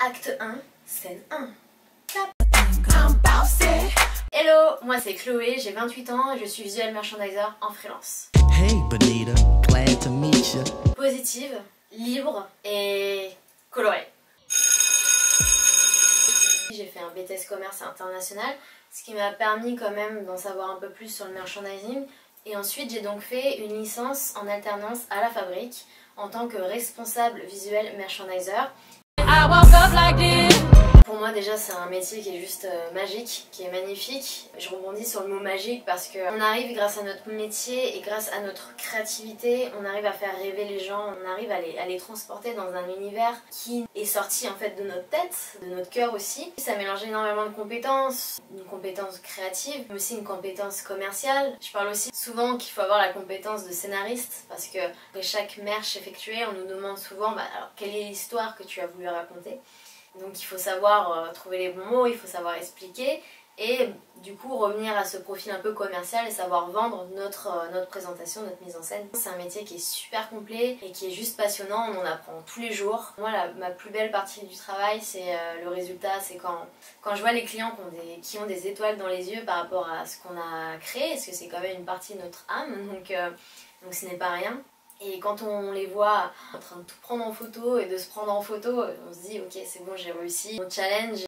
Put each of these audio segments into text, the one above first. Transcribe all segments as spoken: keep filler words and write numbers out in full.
Acte un, scène un. Tap. Hello, moi c'est Chloé, j'ai vingt-huit ans et je suis visual merchandiser en freelance. Hey Bonita, glad to meet you. Positive, libre et colorée. J'ai fait un B T S commerce international, ce qui m'a permis quand même d'en savoir un peu plus sur le merchandising. Et ensuite j'ai donc fait une licence en alternance à la fabrique en tant que responsable visuel merchandiser. Pour moi déjà c'est un métier qui est juste euh, magique, qui est magnifique. Je rebondis sur le mot magique parce qu'on arrive grâce à notre métier et grâce à notre créativité, on arrive à faire rêver les gens, on arrive à les, à les transporter dans un univers qui est sorti en fait de notre tête, de notre cœur aussi. Ça mélange énormément de compétences, une compétence créative, mais aussi une compétence commerciale. Je parle aussi souvent qu'il faut avoir la compétence de scénariste parce que après chaque merch effectuée, on nous demande souvent bah, alors, quelle est l'histoire que tu as voulu raconter. Donc il faut savoir euh, trouver les bons mots, il faut savoir expliquer et du coup revenir à ce profil un peu commercial et savoir vendre notre, euh, notre présentation, notre mise en scène. C'est un métier qui est super complet et qui est juste passionnant, on en apprend tous les jours. Moi la, ma plus belle partie du travail c'est euh, le résultat, c'est quand, quand je vois les clients qui ont, des, qui ont des étoiles dans les yeux par rapport à ce qu'on a créé, parce que c'est quand même une partie de notre âme, donc, euh, donc ce n'est pas rien. Et quand on les voit en train de tout prendre en photo et de se prendre en photo, on se dit ok c'est bon j'ai réussi, mon challenge.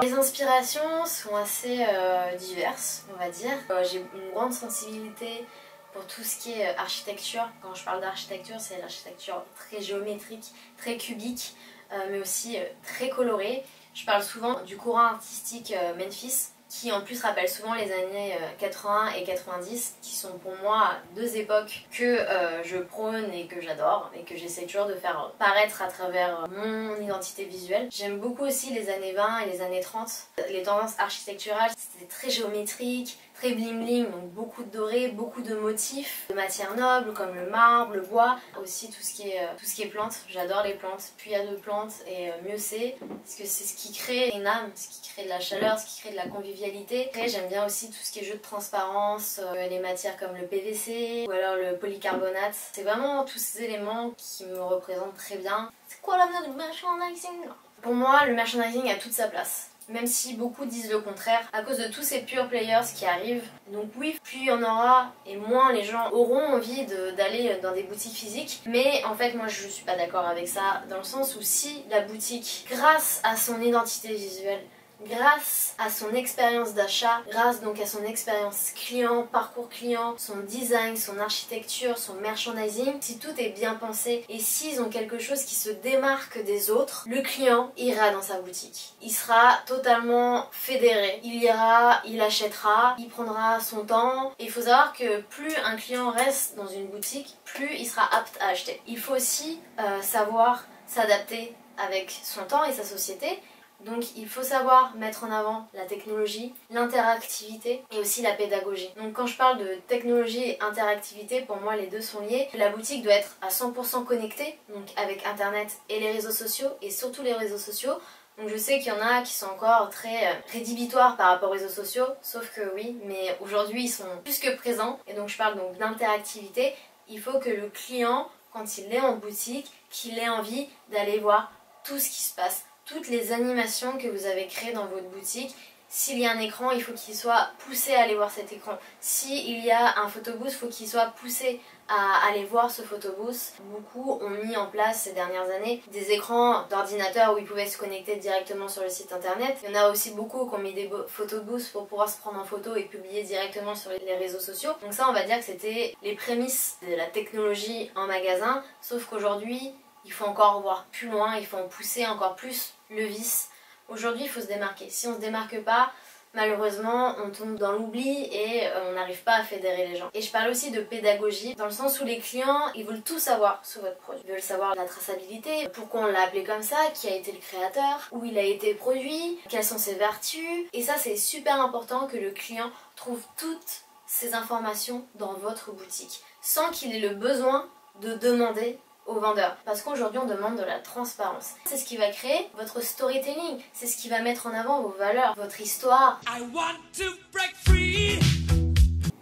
Les inspirations sont assez euh, diverses on va dire. Euh, j'ai une grande sensibilité pour tout ce qui est architecture. Quand je parle d'architecture c'est l'architecture très géométrique, très cubique, euh, mais aussi euh, très colorée. Je parle souvent du courant artistique euh, Memphis, qui en plus rappelle souvent les années quatre-vingt et quatre-vingt-dix, qui sont pour moi deux époques que euh, je prône et que j'adore, et que j'essaie toujours de faire paraître à travers mon identité visuelle. J'aime beaucoup aussi les années vingt et les années trente. Les tendances architecturales, c'était très géométrique, très bling bling, donc beaucoup de doré, beaucoup de motifs, de matières nobles comme le marbre, le bois, aussi tout ce qui est, tout ce qui est plantes. J'adore les plantes, plus il y a de plantes et mieux c'est, parce que c'est ce qui crée une âme, ce qui crée de la chaleur, ce qui crée de la convivialité. Après j'aime bien aussi tout ce qui est jeu de transparence, euh, les matières comme le P V C ou alors le polycarbonate. C'est vraiment tous ces éléments qui me représentent très bien. C'est quoi l'avenir du merchandising? Pour moi le merchandising a toute sa place, même si beaucoup disent le contraire à cause de tous ces pure players qui arrivent. Donc oui, plus il y en aura et moins les gens auront envie d'aller de, dans des boutiques physiques. Mais en fait moi je suis pas d'accord avec ça, dans le sens où si la boutique, grâce à son identité visuelle, grâce à son expérience d'achat, grâce donc à son expérience client, parcours client, son design, son architecture, son merchandising, si tout est bien pensé et s'ils ont quelque chose qui se démarque des autres, le client ira dans sa boutique. Il sera totalement fédéré. Il ira, il achètera, il prendra son temps. Et il faut savoir que plus un client reste dans une boutique, plus il sera apte à acheter. Il faut aussi euh, savoir s'adapter avec son temps et sa société. Donc il faut savoir mettre en avant la technologie, l'interactivité et aussi la pédagogie. Donc quand je parle de technologie et interactivité, pour moi les deux sont liés. La boutique doit être à cent pour cent connectée, donc avec internet et les réseaux sociaux, et surtout les réseaux sociaux. Donc je sais qu'il y en a qui sont encore très rédhibitoires par rapport aux réseaux sociaux, sauf que oui, mais aujourd'hui ils sont plus que présents. Et donc je parle donc d'interactivité. Il faut que le client, quand il est en boutique, qu'il ait envie d'aller voir tout ce qui se passe, toutes les animations que vous avez créées dans votre boutique. S'il y a un écran, il faut qu'il soit poussé à aller voir cet écran. S'il y a un photobooth, il faut qu'il soit poussé à aller voir ce photobooth. Beaucoup ont mis en place ces dernières années des écrans d'ordinateur où ils pouvaient se connecter directement sur le site internet. Il y en a aussi beaucoup qui ont mis des photobooths pour pouvoir se prendre en photo et publier directement sur les réseaux sociaux. Donc ça, on va dire que c'était les prémices de la technologie en magasin, sauf qu'aujourd'hui, il faut encore voir plus loin, il faut en pousser encore plus le vice. Aujourd'hui, il faut se démarquer. Si on ne se démarque pas, malheureusement, on tombe dans l'oubli et on n'arrive pas à fédérer les gens. Et je parle aussi de pédagogie, dans le sens où les clients, ils veulent tout savoir sur votre produit. Ils veulent savoir la traçabilité, pourquoi on l'a appelé comme ça, qui a été le créateur, où il a été produit, quelles sont ses vertus. Et ça, c'est super important que le client trouve toutes ces informations dans votre boutique, sans qu'il ait le besoin de demander aux vendeurs, parce qu'aujourd'hui on demande de la transparence. C'est ce qui va créer votre storytelling, c'est ce qui va mettre en avant vos valeurs, votre histoire. I want to break free.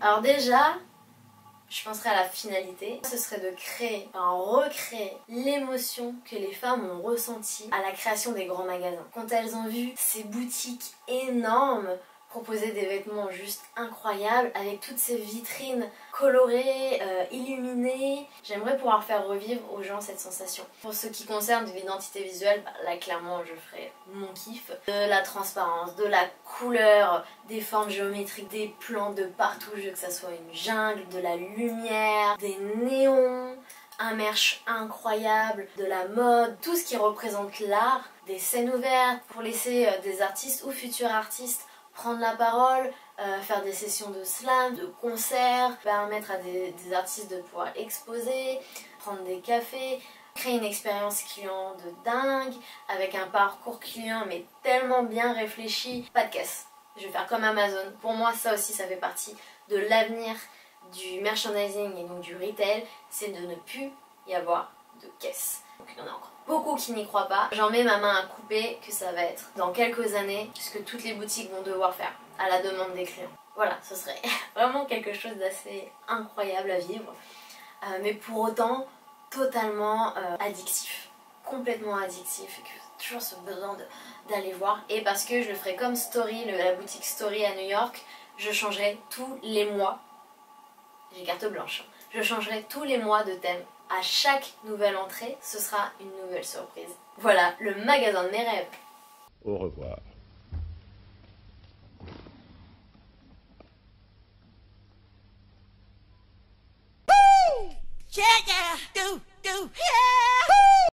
Alors déjà, je penserais à la finalité. Ce serait de créer, enfin recréer l'émotion que les femmes ont ressentie à la création des grands magasins. Quand elles ont vu ces boutiques énormes proposer des vêtements juste incroyables, avec toutes ces vitrines colorées, euh, illuminées. J'aimerais pouvoir faire revivre aux gens cette sensation. Pour ce qui concerne l'identité visuelle, bah là clairement je ferai mon kiff. De la transparence, de la couleur, des formes géométriques, des plans de partout, que ça soit une jungle, de la lumière, des néons, un merch incroyable, de la mode, tout ce qui représente l'art, des scènes ouvertes pour laisser des artistes ou futurs artistes prendre la parole, euh, faire des sessions de slam, de concerts, permettre à des, des artistes de pouvoir exposer, prendre des cafés, créer une expérience client de dingue, avec un parcours client mais tellement bien réfléchi. Pas de caisse, je vais faire comme Amazon. Pour moi ça aussi ça fait partie de l'avenir du merchandising et donc du retail, c'est de ne plus y avoir de caisse. Donc il y en a encore beaucoup qui n'y croient pas. J'en mets ma main à couper que ça va être dans quelques années ce que toutes les boutiques vont devoir faire à la demande des clients. Voilà, ce serait vraiment quelque chose d'assez incroyable à vivre, euh, mais pour autant totalement euh, addictif, complètement addictif, et que toujours ce besoin d'aller voir. Et parce que je le ferai comme Story, le, la boutique Story à New York, je changerai tous les mois, j'ai carte blanche, je changerai tous les mois de thème. À chaque nouvelle entrée, ce sera une nouvelle surprise. Voilà, le magasin de mes rêves. Au revoir. Woo! Yeah, yeah. Do, do, yeah!